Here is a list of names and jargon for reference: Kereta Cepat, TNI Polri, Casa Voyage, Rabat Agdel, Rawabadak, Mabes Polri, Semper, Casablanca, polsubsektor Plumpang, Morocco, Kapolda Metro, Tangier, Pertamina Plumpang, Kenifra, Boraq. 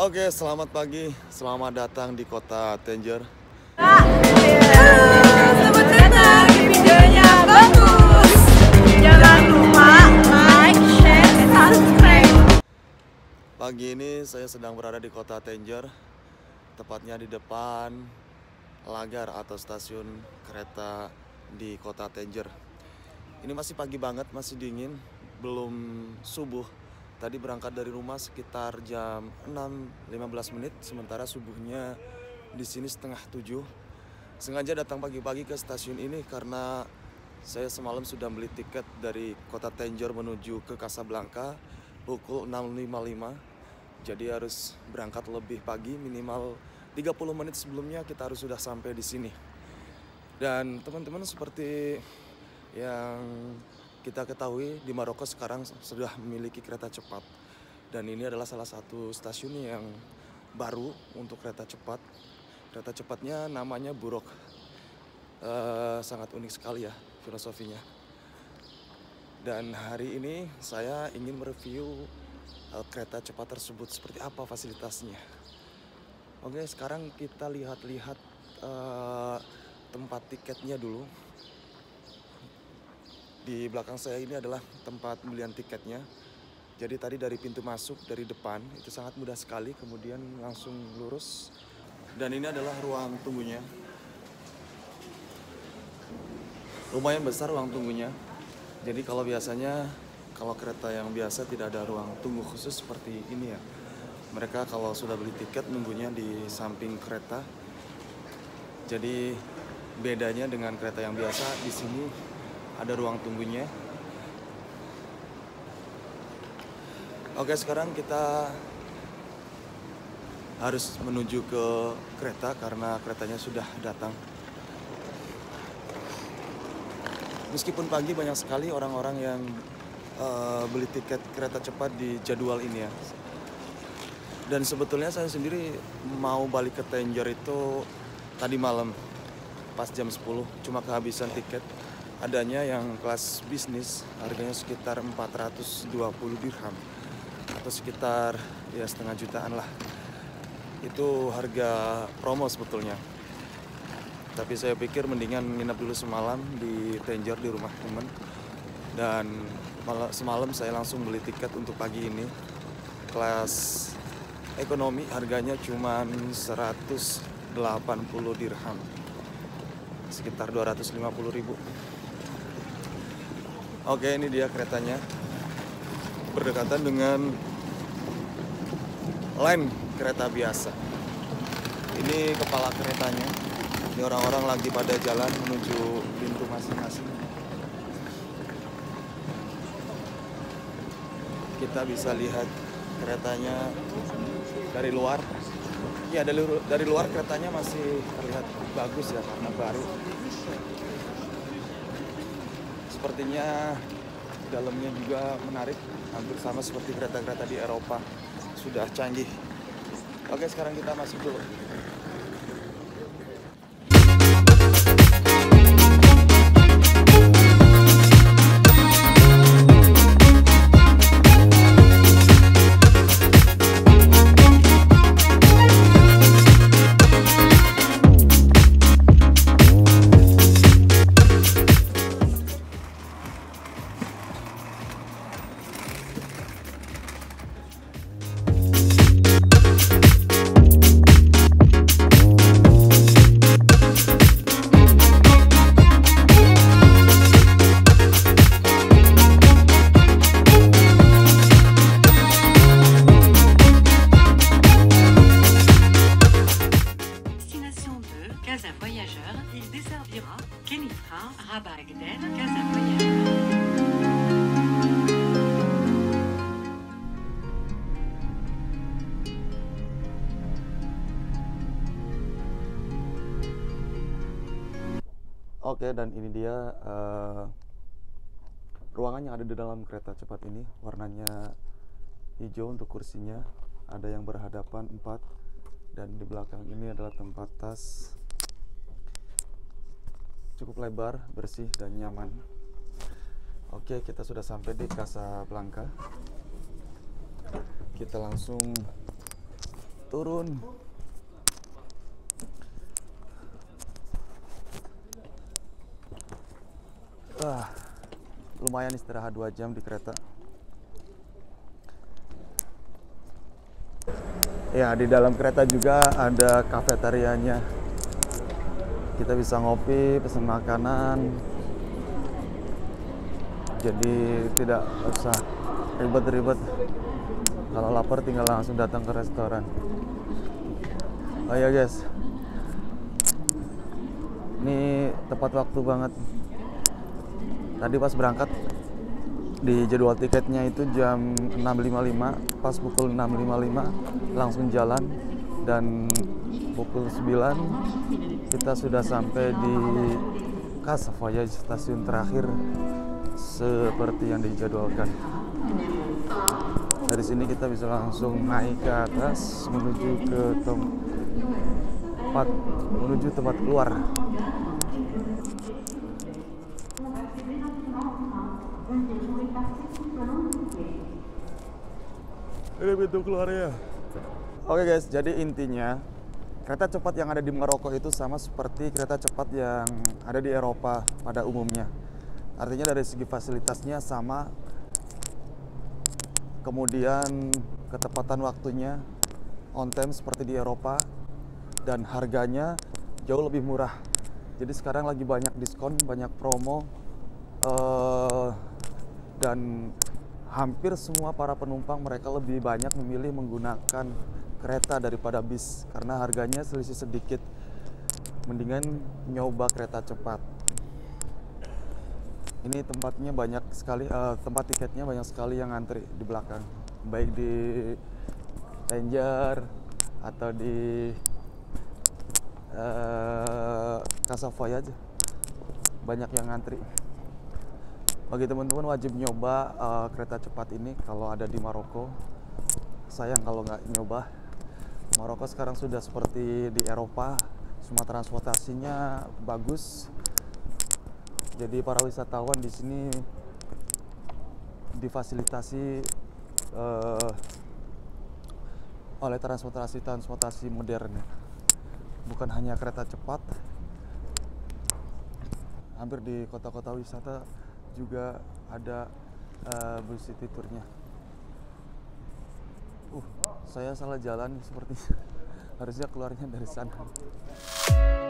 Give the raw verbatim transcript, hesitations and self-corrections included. Oke, selamat pagi. Selamat datang di kota Tangier. Ah, selamat datang di videonya bagus. Jangan lupa like, share, subscribe. Pagi ini saya sedang berada di kota Tangier, tepatnya di depan lagar atau stasiun kereta di kota Tangier. Ini masih pagi banget, masih dingin, belum subuh. Tadi berangkat dari rumah sekitar jam enam lewat lima belas menit, sementara subuhnya di sini setengah tujuh. Sengaja datang pagi-pagi ke stasiun ini karena saya semalam sudah beli tiket dari kota Tangier menuju ke Casablanca pukul enam lewat lima puluh lima. Jadi harus berangkat lebih pagi, minimal tiga puluh menit sebelumnya kita harus sudah sampai di sini. Dan teman-teman, seperti yang kita ketahui di Maroko sekarang sudah memiliki kereta cepat, dan ini adalah salah satu stasiun yang baru untuk kereta cepat. Kereta cepatnya namanya Boraq, e, sangat unik sekali ya filosofinya. Dan hari ini saya ingin mereview e, kereta cepat tersebut, seperti apa fasilitasnya. Oke, sekarang kita lihat-lihat e, tempat tiketnya dulu. Di belakang saya ini adalah tempat pembelian tiketnya. Jadi tadi dari pintu masuk, dari depan, itu sangat mudah sekali. Kemudian langsung lurus. Dan ini adalah ruang tunggunya. Lumayan besar ruang tunggunya. Jadi kalau biasanya, kalau kereta yang biasa tidak ada ruang tunggu khusus seperti ini ya. Mereka kalau sudah beli tiket, nunggunya di samping kereta. Jadi bedanya dengan kereta yang biasa, di sini ada ruang tunggunya. Oke, sekarang kita harus menuju ke kereta karena keretanya sudah datang. Meskipun pagi, banyak sekali orang-orang yang uh, beli tiket kereta cepat di jadwal ini ya. Dan sebetulnya saya sendiri mau balik ke Tangier itu tadi malam pas jam sepuluh, cuma kehabisan tiket. Adanya yang kelas bisnis, harganya sekitar empat ratus dua puluh dirham atau sekitar ya setengah jutaan lah. Itu harga promo sebetulnya. Tapi saya pikir mendingan nginep dulu semalam di Tangier di rumah temen. Dan semalam saya langsung beli tiket untuk pagi ini. Kelas ekonomi harganya cuma seratus delapan puluh dirham. Sekitar dua ratus lima puluh ribu. Oke, ini dia keretanya. Berdekatan dengan line kereta biasa. Ini kepala keretanya. Ini orang-orang lagi pada jalan menuju pintu masing-masing. Kita bisa lihat keretanya dari luar. Ya, dari, dari luar keretanya masih terlihat bagus ya, karena baru. Sepertinya dalamnya juga menarik, hampir sama seperti kereta-kereta di Eropa, sudah canggih. Oke, sekarang kita masuk dulu. Casa Voyage, il desservira Kenifra, Rabat Agdel, Casa Voyage. Oke, dan ini dia uh, ruangan yang ada di dalam kereta cepat ini. Warnanya hijau untuk kursinya. Ada yang berhadapan empat, dan di belakang ini adalah tempat tas. Cukup lebar, bersih, dan nyaman. Oke, kita sudah sampai di Casablanca. Kita langsung turun. Uh, lumayan istirahat dua jam di kereta. Ya, di dalam kereta juga ada kafetarianya. Kita bisa ngopi, pesen makanan. Jadi tidak usah ribet-ribet. Kalau lapar tinggal langsung datang ke restoran. Oh ya guys, ini tepat waktu banget. Tadi pas berangkat di jadwal tiketnya itu jam enam lewat lima puluh lima, pas pukul enam lewat lima puluh lima langsung jalan, dan pukul sembilan kita sudah sampai di Casa Voyage, stasiun terakhir seperti yang dijadwalkan. Dari sini kita bisa langsung naik ke atas menuju ke tempat menuju tempat keluar. Ini pintu keluarnya. Oke guys, jadi intinya kereta cepat yang ada di Morocco itu sama seperti kereta cepat yang ada di Eropa pada umumnya. Artinya dari segi fasilitasnya sama, kemudian ketepatan waktunya on time seperti di Eropa, dan harganya jauh lebih murah. Jadi sekarang lagi banyak diskon, banyak promo, uh, dan hampir semua para penumpang mereka lebih banyak memilih menggunakan kereta daripada bis karena harganya selisih sedikit. Mendingan nyoba kereta cepat. Ini tempatnya banyak sekali, uh, tempat tiketnya banyak sekali yang antri di belakang, baik di Tangier atau di uh, Casa Voyage, banyak yang antri. Bagi teman-teman wajib nyoba uh, kereta cepat ini kalau ada di Morocco. Sayang kalau nggak nyoba. Morocco sekarang sudah seperti di Eropa, semua transportasinya bagus. Jadi para wisatawan di sini difasilitasi uh, oleh transportasi-transportasi modern. Bukan hanya kereta cepat. Hampir di kota-kota wisata juga ada uh, bus city tournya. Uh, saya salah jalan sepertinya. Harusnya keluarnya dari sana.